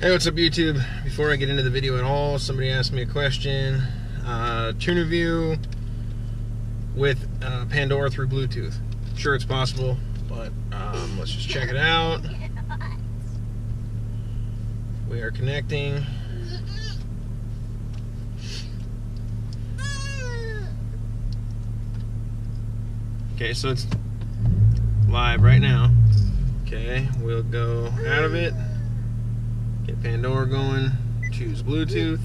Hey, what's up YouTube? Before I get into the video at all, somebody asked me a question. TunerView with Pandora through Bluetooth. I'm sure it's possible, but let's just check it out. We are connecting. Okay, so it's live right now. Okay, we'll go out of it. Get Pandora going, choose Bluetooth.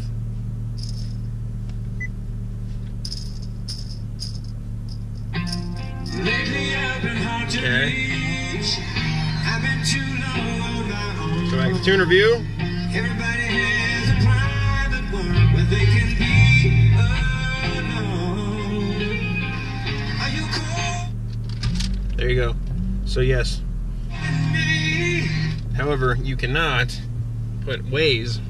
Okay. So back to TunerView. Everybody has a private world where they can be alone. Are you cool? There you go. So yes. However, you cannot put Waze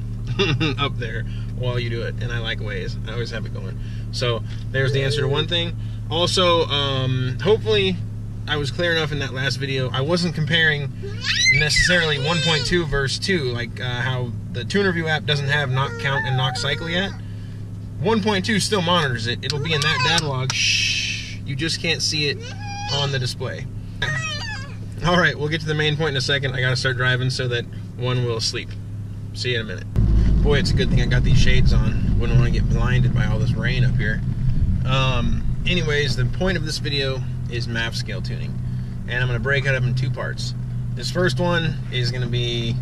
up there while you do it, and I like Waze. I always have it going. So there's the answer to one thing. Also, hopefully I was clear enough in that last video. I wasn't comparing necessarily 1.2 versus 2, like how the TunerView app doesn't have knock count and knock cycle yet. 1.2 still monitors it. It'll be in that data log. Shh, you just can't see it on the display. All right, we'll get to the main point in a second. I gotta start driving so that one will sleep. See you in a minute. Boy, it's a good thing I got these shades on. Wouldn't want to get blinded by all this rain up here. Anyways, the point of this video is MAF scale tuning. And I'm going to break it up in two parts. This first one is going to be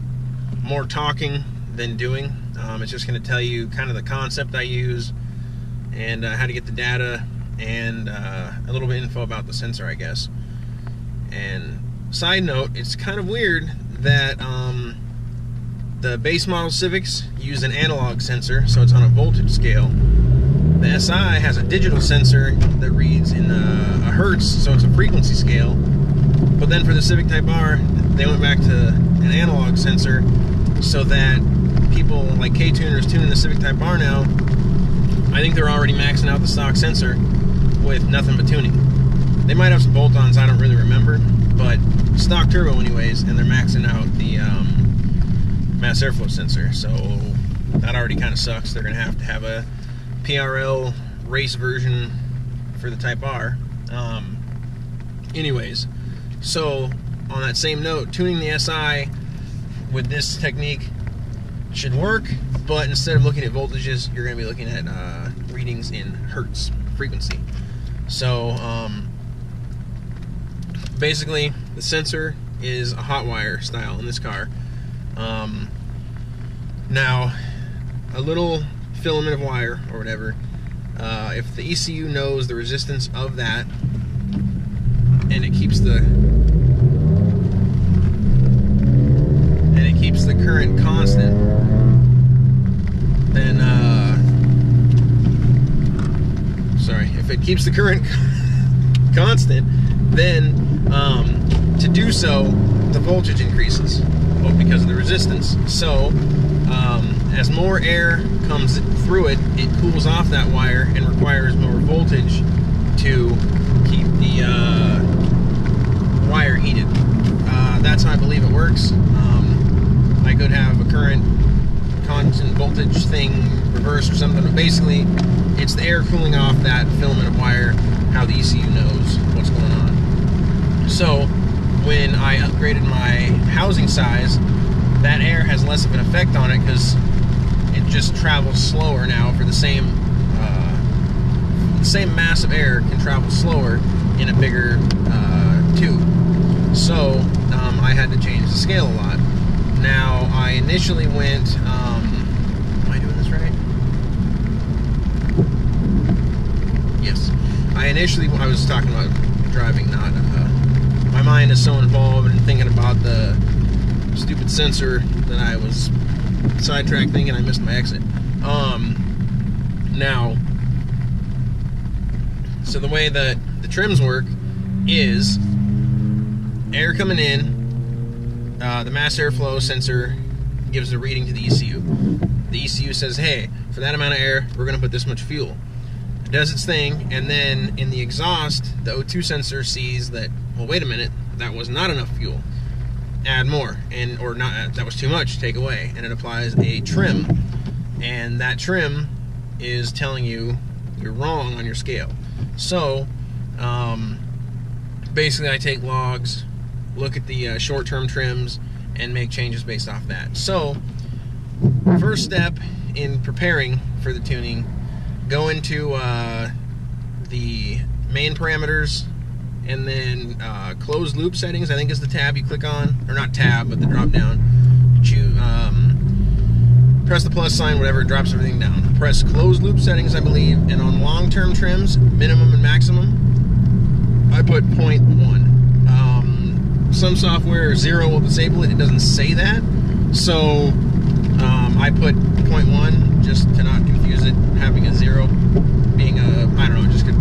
more talking than doing. It's just going to tell you kind of the concept I use and how to get the data and a little bit of info about the sensor, I guess. And side note, it's kind of weird that the base model Civics use an analog sensor, so it's on a voltage scale. The SI has a digital sensor that reads in a hertz, so it's a frequency scale. But then for the Civic Type R, they went back to an analog sensor so that people like K-tuners tuning the Civic Type R now, I think they're already maxing out the stock sensor with nothing but tuning. They might have some bolt-ons, I don't really remember, but stock turbo anyways, and they're maxing out the mass airflow sensor, so that already kind of sucks. They're gonna have to have a PRL race version for the Type R. Anyways, so on that same note, tuning the SI with this technique should work, but instead of looking at voltages, you're gonna be looking at readings in hertz frequency. So basically, the sensor is a hot wire style in this car. Now, a little filament of wire or whatever, if the ECU knows the resistance of that and it keeps the current constant, then to do so, the voltage increases, well, because of the resistance. So as more air comes through it, it cools off that wire and requires more voltage to keep the wire heated. That's how I believe it works. I could have a current constant voltage thing reversed or something, but basically it's the air cooling off that filament of wire, how the ECU knows what's going on. So when I upgraded my housing size, that air has less of an effect on it because it just travels slower now. For the same mass of air can travel slower in a bigger tube. So I had to change the scale a lot. Now I initially went, am I doing this right? Yes. I was talking about driving, not my mind is so involved in thinking about the stupid sensor that I was sidetracked thinking I missed my exit. Now, so the way that the trims work is air coming in, the mass airflow sensor gives the reading to the ECU. The ECU says, hey, for that amount of air, we're going to put this much fuel. It does its thing, and then in the exhaust, the O2 sensor sees that, well, wait a minute, that was not enough fuel. add more, and or not, that was too much, take away, and it applies a trim, and that trim is telling you you're wrong on your scale. So basically I take logs, look at the short-term trims, and make changes based off that. So first step in preparing for the tuning, go into the main parameters, and then closed loop settings, I think, is the tab you click on, or not tab, but the drop down. You press the plus sign, whatever, it drops everything down. Press closed loop settings, I believe, and on long-term trims, minimum and maximum, I put 0.1. Some software, 0 will disable it, it doesn't say that, so I put 0.1 just to not confuse it, having a 0 being a, I don't know, just could.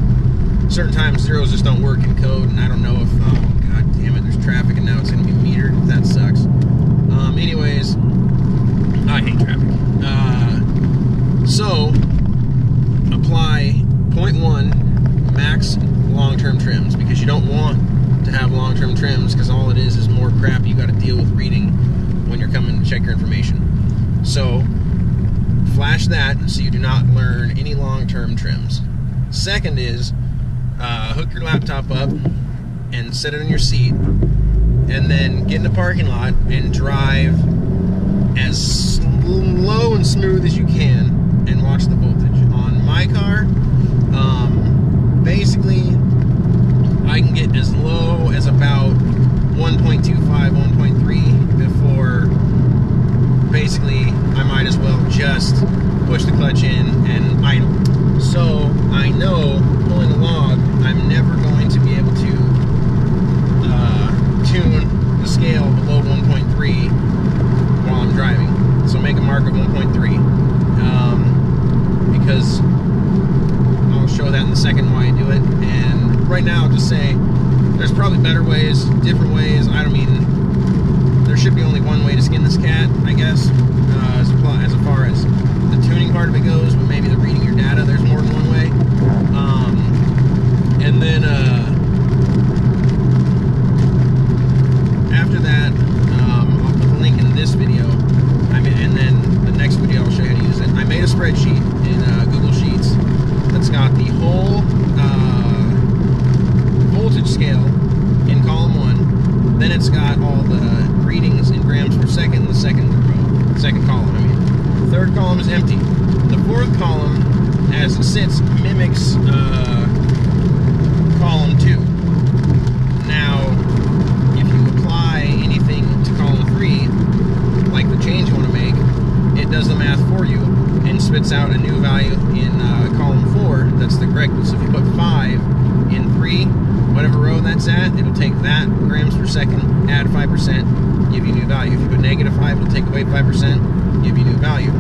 Certain times zeros just don't work in code, and I don't know if, oh god damn it, there's traffic and now it's going to be metered. That sucks. Anyways, I hate traffic. So apply 0.1 max long-term trims, because you don't want to have long-term trims, because all it is more crap you got to deal with reading when you're coming to check your information. So flash that so you do not learn any long-term trims. Second is, hook your laptop up and set it in your seat, and then get in the parking lot and drive as slow and smooth as you can and watch the voltage. On my car, basically I can get as low as about 1.25, 1.3 before basically I might as well just push the clutch in and idle. So I know, pulling a log, I'm never going to be able to tune the scale below 1.3 while I'm driving. So make a mark of 1.3, because I'll show that in a second why I do it. And right now, I'll just say there's probably better ways, different ways. I don't mean, there should be only one way to skin this cat, I guess, as far as the tuning part of it goes, but maybe the reading your data, there's more than one way. And then after that, I'll put the link in this video, and then the next video I'll show you how to use it. I made a spreadsheet in Google Sheets that's got the whole voltage scale in column one, then it's got all the readings in grams per second, the second column, Third column is empty. The fourth column, as it sits, mimics column two. Now, if you apply anything to column three, like the change you want to make, it does the math for you and spits out a new value in column four. That's the correct one. So if you put 5 in 3, whatever row that's at, it'll take that grams per second, add 5%, give you a new value. If you put -5, it'll take away 5%. Give you new value.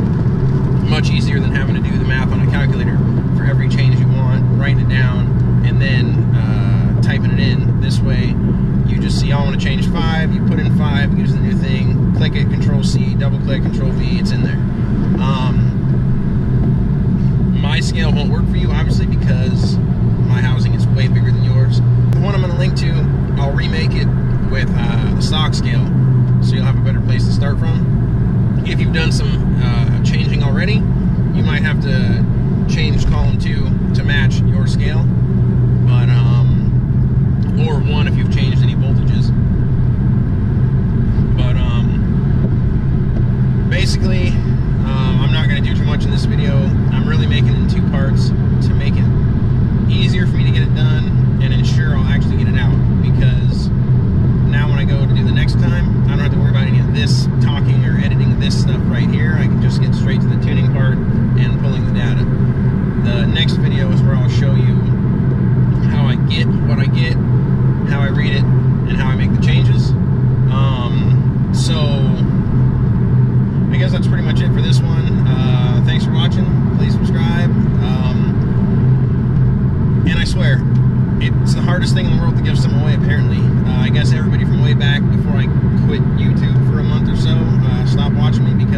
Much easier than having to do the math on a calculator for every change you want, writing it down, and then typing it in. This way, you just see, I want to change 5, you put in 5, it gives the new thing, click it, Control-C, double-click, Control-V, it's in there. My scale won't work for you, obviously, because my housing is way bigger than yours. The one I'm going to link to, I'll remake it with the stock scale, so you'll have a better place to start from. If you've done some changing already, you might have to change column 2 to match your scale, but or 1 if you've changed any voltages. But basically, I'm not going to do too much in this video. I'm really making it in 2 parts to make it easier for me to get it done and ensure I'll actually get it out, because now when I go to do the next time, I don't have to worry about any of this talking or editing this stuff right here. I can just get straight to the tuning part and pulling the data. The next video is where I'll show you how I get what I get, how I read it, and how I make the changes. So I guess that's pretty much it for this one. Thanks for watching. Please subscribe. And I swear, it's the hardest thing in the world to give some away, apparently. I guess everybody from way back before I quit YouTube for a month or so stopped watching me because